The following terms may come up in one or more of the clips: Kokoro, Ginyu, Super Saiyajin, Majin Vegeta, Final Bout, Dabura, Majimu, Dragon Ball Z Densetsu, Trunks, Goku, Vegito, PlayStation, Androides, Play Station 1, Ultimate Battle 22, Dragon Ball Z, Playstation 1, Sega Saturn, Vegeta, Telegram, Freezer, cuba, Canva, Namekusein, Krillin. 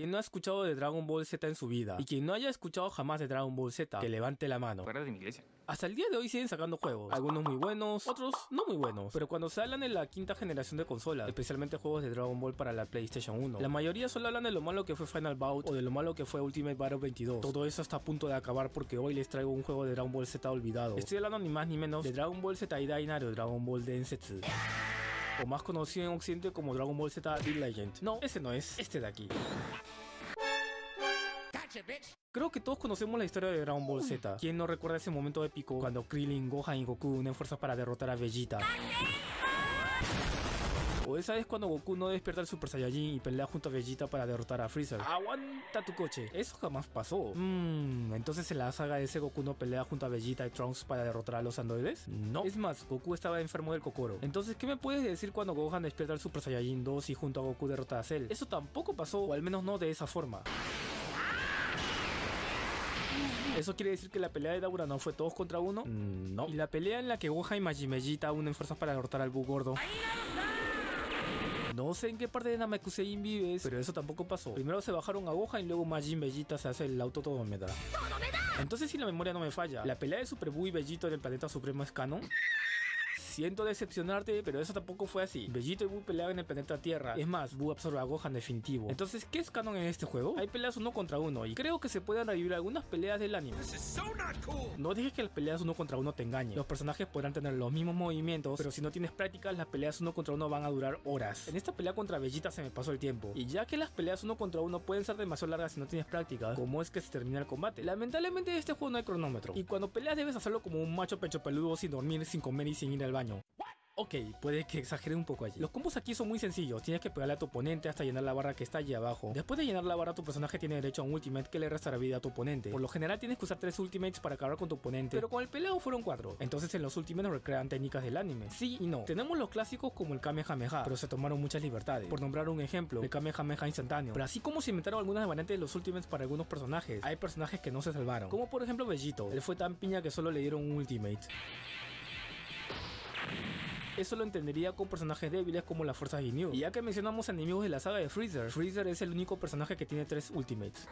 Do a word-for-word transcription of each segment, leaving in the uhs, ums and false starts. Quien no ha escuchado de Dragon Ball Z en su vida y quien no haya escuchado jamás de Dragon Ball Z, que levante la mano. Fuera de mi iglesia. Hasta el día de hoy siguen sacando juegos, algunos muy buenos, otros no muy buenos, pero cuando se hablan de la quinta generación de consolas, especialmente juegos de Dragon Ball para la PlayStation uno, la mayoría solo hablan de lo malo que fue Final Bout o de lo malo que fue Ultimate Battle veintidós. Todo eso está a punto de acabar porque hoy les traigo un juego de Dragon Ball Z olvidado. Estoy hablando ni más ni menos de Dragon Ball Z Idaina o Dragon Ball Densetsu, o más conocido en occidente como Dragon Ball Z The Legend. No, ese no es, este de aquí. Creo que todos conocemos la historia de Dragon Ball Z. ¿Quién no recuerda ese momento épico cuando Krillin, Gohan y Goku unen fuerzas para derrotar a Vegeta? O esa es cuando Goku no despierta al Super Saiyajin y pelea junto a Vegeta para derrotar a Freezer. ¡Aguanta tu coche! Eso jamás pasó. Mmm, ¿entonces en la saga de ese Goku no pelea junto a Vegeta y Trunks para derrotar a los Androides? No. Es más, Goku estaba enfermo del Kokoro. Entonces, ¿qué me puedes decir cuando Gohan despierta al Super Saiyajin dos y junto a Goku derrota a Cell? Eso tampoco pasó, o al menos no de esa forma. ¿Eso quiere decir que la pelea de Dabura no fue todos contra uno? Mm, no. ¿Y la pelea en la que Gohan y Majin Vegeta unen fuerzas para derrotar al Buu gordo? No sé en qué parte de Namekusein vives, pero eso tampoco pasó. Primero se bajaron a Gohan y luego Majin Vegeta se hace el auto Todomeda. Entonces, si la memoria no me falla, ¿la pelea de Super Buu y Vegito en el planeta supremo es canon? Siento decepcionarte, pero eso tampoco fue así. Vegito y Buu peleaban en el planeta Tierra. Es más, Buu absorbe a Gohan definitivo. Entonces, ¿qué es canon en este juego? Hay peleas uno contra uno y creo que se pueden revivir algunas peleas del anime. No dejes que las peleas uno contra uno te engañen. Los personajes podrán tener los mismos movimientos, pero si no tienes prácticas, las peleas uno contra uno van a durar horas. En esta pelea contra Vegeta se me pasó el tiempo. Y ya que las peleas uno contra uno pueden ser demasiado largas si no tienes prácticas, ¿cómo es que se termina el combate? Lamentablemente, en este juego no hay cronómetro. Y cuando peleas debes hacerlo como un macho pecho peludo, sin dormir, sin comer y sin ir al baño. Ok, puede que exagere un poco allí. Los combos aquí son muy sencillos. Tienes que pegarle a tu oponente hasta llenar la barra que está allí abajo. Después de llenar la barra, tu personaje tiene derecho a un ultimate que le restará vida a tu oponente. Por lo general tienes que usar tres ultimates para acabar con tu oponente, pero con el peleo fueron cuatro. Entonces en los ultimates recrean técnicas del anime. Sí y no. Tenemos los clásicos como el Kamehameha, pero se tomaron muchas libertades. Por nombrar un ejemplo, el Kamehameha instantáneo. Pero así como se inventaron algunas variantes de los ultimates para algunos personajes, hay personajes que no se salvaron. Como por ejemplo Vegito. Él fue tan piña que solo le dieron un ultimate. Eso lo entendería con personajes débiles como la fuerza Ginyu. Y ya que mencionamos enemigos de la saga de Freezer, Freezer es el único personaje que tiene tres ultimates.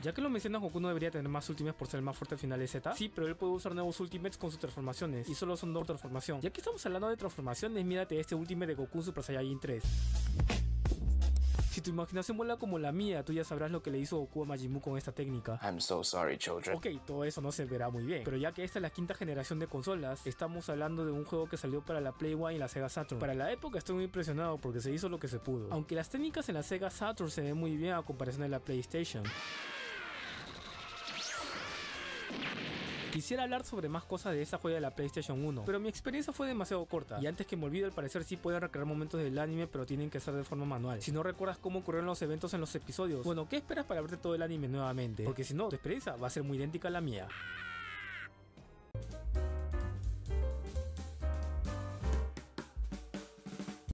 Ya que lo mencionas, Goku no debería tener más ultimates por ser el más fuerte al final de Z. Sí, pero él puede usar nuevos ultimates con sus transformaciones, y solo son dos transformaciones. Ya que estamos hablando de transformaciones, mírate este ultimate de Goku Super Saiyajin tres. Si tu imaginación vuela como la mía, tú ya sabrás lo que le hizo Goku a Majimu con esta técnica. I'm so sorry, children. Ok, todo eso no se verá muy bien, pero ya que esta es la quinta generación de consolas, estamos hablando de un juego que salió para la Play uno y la Sega Saturn. Para la época estoy muy impresionado porque se hizo lo que se pudo. Aunque las técnicas en la Sega Saturn se ven muy bien a comparación de la PlayStation. Quisiera hablar sobre más cosas de esa joya de la PlayStation uno, pero mi experiencia fue demasiado corta. Y antes que me olvide, al parecer sí pueden recrear momentos del anime, pero tienen que ser de forma manual. Si no recuerdas cómo ocurrieron los eventos en los episodios, bueno, ¿qué esperas para verte todo el anime nuevamente? Porque si no, tu experiencia va a ser muy idéntica a la mía.